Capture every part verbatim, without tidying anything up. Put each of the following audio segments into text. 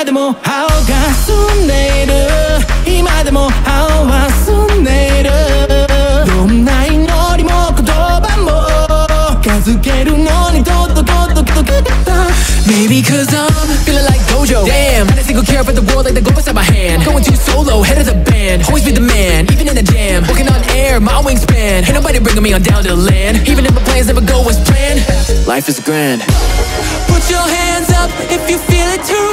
今でも青が澄んでいる今でも青は澄んでいるどんな祈りも言葉も片付けるのにドドドドドドドMaybe cause I'm feeling like Gojo Damn, not a single care for the world like the gold inside my hand Going too solo, head of the band Always be the man, even in the jam Walking on air, my wingspan Ain't nobody bringing me on down to the land Even if my plans never go as planned Life is grand Put your hands up if you feel it too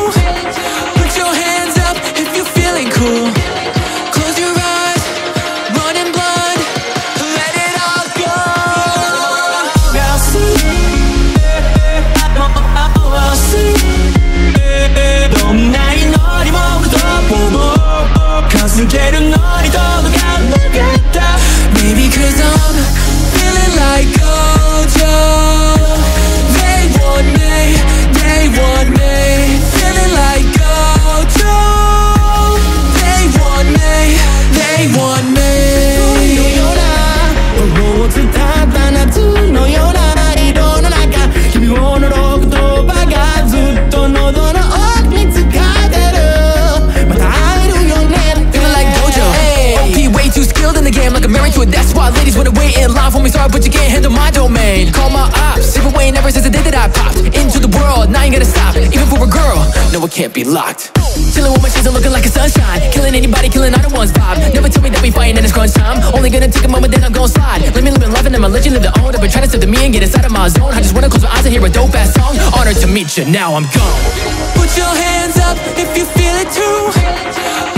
Put your hands up if you're feeling cool Close your eyes, running blood Let it all go Now see Maybe cause I'm feeling like Gojo They want me, they want me Feeling like Gojo They want me, they want me That's why ladies wanna wait in line for me Sorry but you can't handle my domain Call my ops, they've been waiting ever since the day that I popped Into the world, now I ain't gonna stop Even for a girl, no it can't be locked Chillin' with my shades and looking like a sunshine Killing anybody, killing all the ones vibe Never tell me that we fighting and it's crunch time Only gonna take a moment then I'm gon' slide Let me live in love and I'ma let you live the own I've been trying to step to me and get inside of my zone I just wanna close my eyes and hear a dope ass song Honored to meet you, now I'm gone Put your hands up if you feel it too